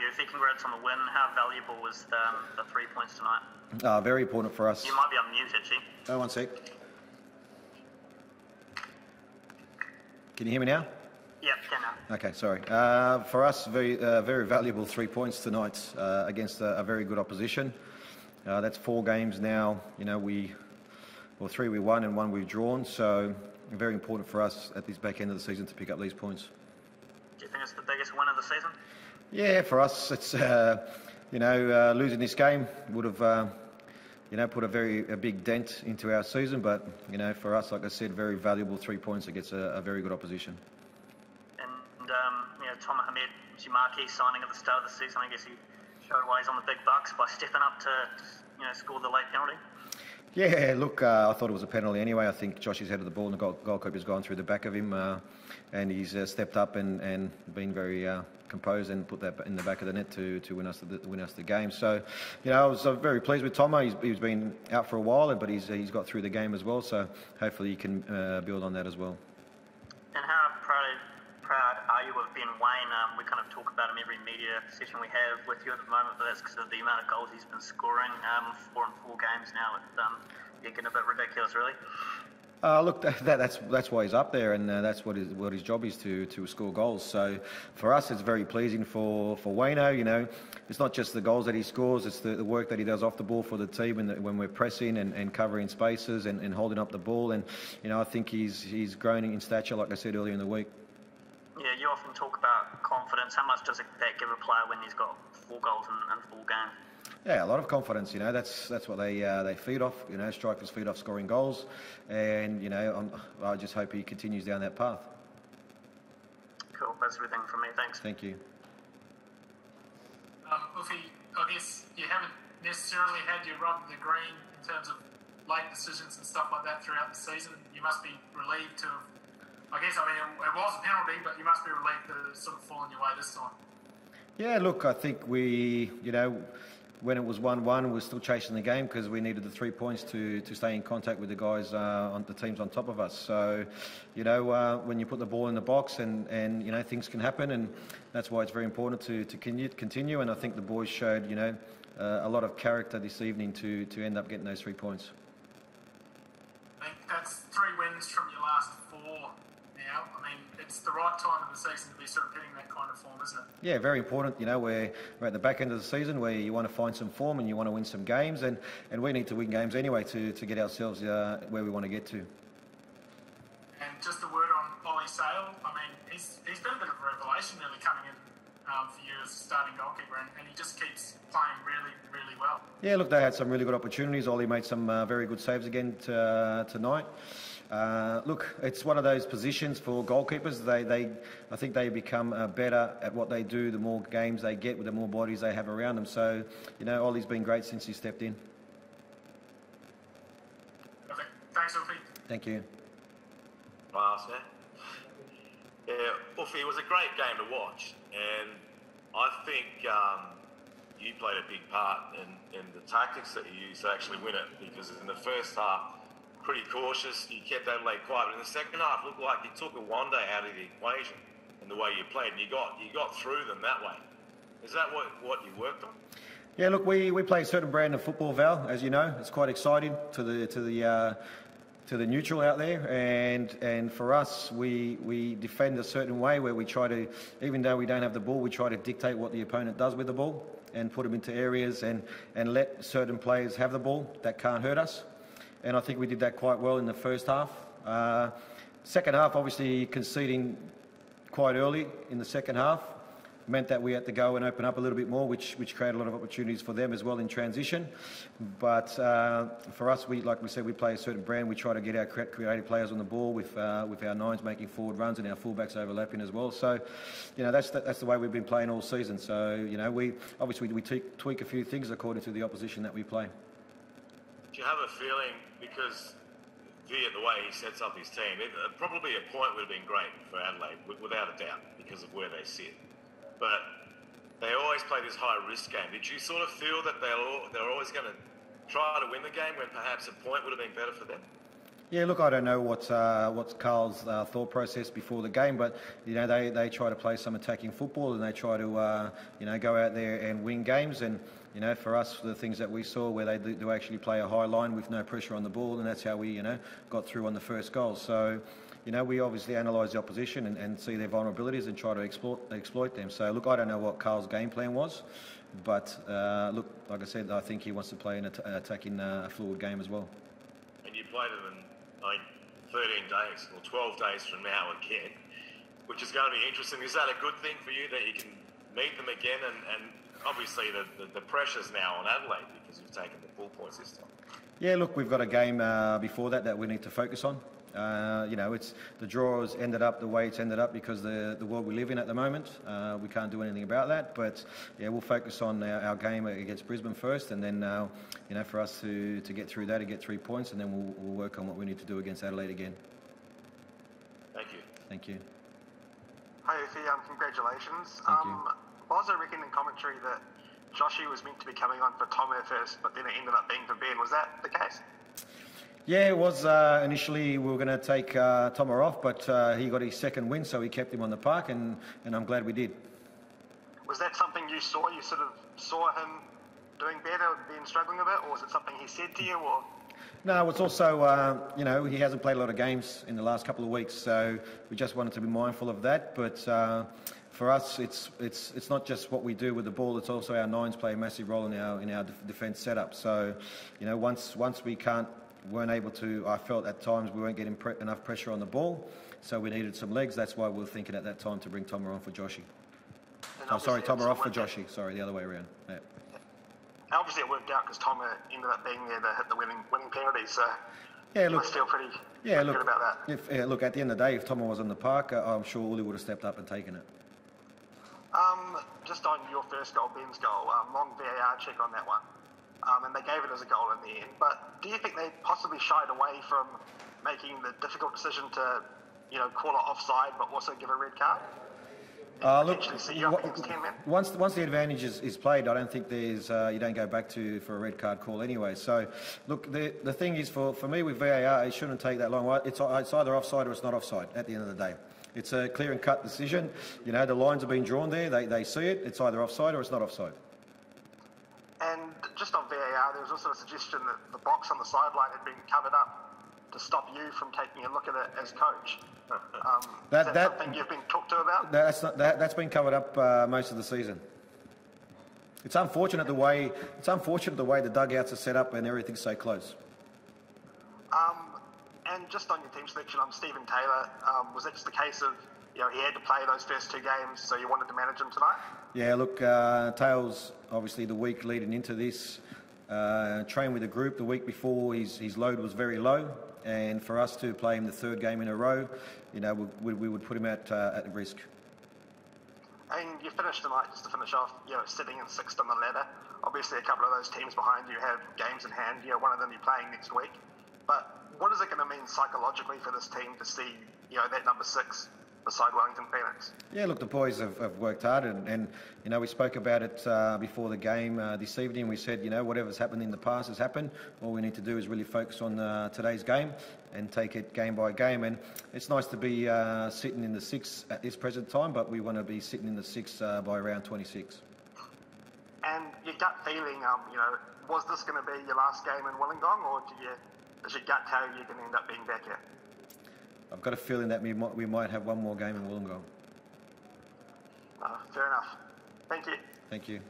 you, Vic. Congrats on the win. How valuable was the 3 points tonight? Very important for us. You might be on mute, actually. Oh, one sec. Can you hear me now? Yeah, can now. Okay, sorry. For us, very valuable 3 points tonight against a very good opposition. That's four games now. You know, three we won and one we've drawn. So very important for us at this back end of the season to pick up these points. Do you think it's the biggest win of the season? Yeah, for us, it's losing this game would have put a big dent into our season. But you know, for us, like I said, very valuable 3 points against a very good opposition. And Tomer Hemed, your marquee signing at the start of the season, I guess he showed why he's on the big bucks by stepping up to score the late penalty. Yeah, look, I thought it was a penalty anyway. I think Josh is headed the ball and the goalkeeper's gone through the back of him, and he's stepped up and been very composed and put that in the back of the net to win us the game. So, I was very pleased with Tomer. He's been out for a while, but he's got through the game as well. So hopefully he can build on that as well. And how proud are you of Ben Waine? We kind of talk about him every media session we have with you at the moment, but that's because of the amount of goals he's been scoring. Four games now, it's getting a bit ridiculous, really. Look, that's why he's up there, and that's what his job is to score goals. So for us, it's very pleasing for Waino. It's not just the goals that he scores; it's the work that he does off the ball for the team, when we're pressing and covering spaces and holding up the ball. And I think he's grown in stature, like I said earlier in the week. Yeah, you often talk about confidence. How much does that give a player when he's got four goals in four games? Yeah, a lot of confidence. That's what they feed off. Strikers feed off scoring goals, and I just hope he continues down that path. Cool. That's everything from me. Thanks. Thank you. Ufi, I guess you haven't necessarily had your rub in the green in terms of late decisions and stuff like that throughout the season. You must be relieved to have. It was a penalty, but you must be relieved that it's sort of fallen your way this time. Yeah, look, I think we, when it was 1-1, we were still chasing the game because we needed the 3 points to stay in contact with the guys on the teams on top of us. So, when you put the ball in the box and things can happen, and that's why it's very important to continue. And I think the boys showed, a lot of character this evening to end up getting those 3 points. I think that's 3 wins from your last 4. It's the right time of the season to be sort of hitting that kind of form, isn't it? Yeah, very important. We're at the back end of the season where you want to find some form and you want to win some games, and we need to win games anyway to get ourselves where we want to get to. And just a word on Ollie Sale. He's been a bit of a revelation really coming in for you as a starting goalkeeper, and he just keeps playing really, really well. Yeah, look, they had some really good opportunities. Ollie made some very good saves again tonight. Look, it's one of those positions for goalkeepers. I think they become better at what they do the more games they get with the more bodies they have around them. So, Ollie's been great since he stepped in. Perfect. Thanks, Ufi. Thank you. Wow, sir. Yeah, Ufi, it was a great game to watch, and I think you played a big part in the tactics that you used to actually win it, because in the first half, pretty cautious, you kept Adelaide quiet, but in the second half looked like you took a Wanda out of the equation in the way you played, and you got through them that way. Is that what you worked on? Yeah, look, we play a certain brand of football, Val, as you know. It's quite exciting to the neutral out there, and for us, we defend a certain way where we try to, even though we don't have the ball, we try to dictate what the opponent does with the ball and put them into areas and let certain players have the ball that can't hurt us. And I think we did that quite well in the first half. Second half, obviously conceding quite early in the second half meant that we had to go and open up a little bit more, which created a lot of opportunities for them as well in transition. But for us, like we said, we play a certain brand. We try to get our creative players on the ball with our nines making forward runs and our fullbacks overlapping as well. So, that's the way we've been playing all season. So, we tweak a few things according to the opposition that we play. Do you have a feeling, because the way he sets up his team, probably a point would have been great for Adelaide, without a doubt, because of where they sit. But they always play this high-risk game. Did you sort of feel that they're always going to try to win the game when perhaps a point would have been better for them? Yeah, look, I don't know what's Carl's thought process before the game, but you know they try to play some attacking football and they try to you know, go out there and win games. And you know, for us, the things that we saw where they do actually play a high line with no pressure on the ball, and that's how we, you know, got through on the first goal. So, you know, we obviously analyse the opposition and see their vulnerabilities and try to exploit them. So, look, I don't know what Carl's game plan was, but look, like I said, I think he wants to play an attacking, forward game as well. And you played it in like 13 days or 12 days from now again, which is going to be interesting. Is that a good thing for you that you can meet them again and obviously, the pressure's now on Adelaide because we've taken the full points this time. Yeah, look, we've got a game before that we need to focus on. You know, it's the draw has ended up the way it's ended up because the world we live in at the moment. We can't do anything about that. But yeah, we'll focus on our game against Brisbane first, and then you know, for us to get through that and get 3 points, and then we'll work on what we need to do against Adelaide again. Thank you. Thank you. Hi, Ufi. Congratulations. Thank you. I also reckon in commentary that Joshie was meant to be coming on for Tomer first, but then it ended up being for Ben. Was that the case? Yeah, it was. Initially, we were going to take Tomer off, but he got his second win, so we kept him on the park, and I'm glad we did. Was that something you saw? You sort of saw him doing better, Ben struggling a bit, or was it something he said to you? Or? No, it's also, you know, he hasn't played a lot of games in the last couple of weeks, so we just wanted to be mindful of that, but... for us, it's not just what we do with the ball. It's also our nines play a massive role in our defence setup. So, you know, once we weren't able to. I felt at times we weren't getting enough pressure on the ball, so we needed some legs. That's why we were thinking at that time to bring Tomer on for Joshie. Oh, sorry, Tomer off for Joshie. Sorry, the other way around. Yeah. Obviously, it worked out because Tomer ended up being there to hit the winning penalty. So. Yeah, look, I feel pretty good about that. Look, at the end of the day, if Tomer was on the park, I'm sure Uli would have stepped up and taken it. Just on your first goal, Ben's goal, long VAR check on that one, and they gave it as a goal in the end, but do you think they possibly shied away from making the difficult decision to, you know, call it offside but also give a red card? Look, once the advantage is played, I don't think there's you don't go back for a red card call anyway. So, look, the thing is for me with VAR, it shouldn't take that long. It's either offside or it's not offside at the end of the day. It's a clear and cut decision. You know, the lines have been drawn there. They see it. It's either offside or it's not offside. And just on VAR, there was also a suggestion that the box on the sideline had been covered up to stop you from taking a look at it as coach. Is that something you've been talked to about? That's been covered up most of the season. It's unfortunate the way the dugouts are set up and everything's so close. And just on your team selection, Steven Taylor, was that just the case of, you know, he had to play those first two games, so you wanted to manage him tonight? Yeah, look, Taylor's obviously the week leading into this. Trained with the group the week before, his load was very low, and for us to play him the third game in a row, you know, we would put him at risk. And you finished tonight, just to finish off, you know, sitting in sixth on the ladder. Obviously, a couple of those teams behind you have games in hand. You know, one of them you're playing next week, but... what is it going to mean psychologically for this team to see, you know, that number 6 beside Wellington Phoenix? Yeah, look, the boys have worked hard and you know, we spoke about it before the game this evening. We said, you know, whatever's happened in the past has happened. All we need to do is really focus on today's game and take it game by game. And it's nice to be sitting in the 6 at this present time, but we want to be sitting in the 6 by round 26. And your gut feeling, you know, was this going to be your last game in Wollongong, or do you... does your gut tell you can end up being back here? I've got a feeling that we might have one more game in Wollongong. Fair enough. Thank you. Thank you.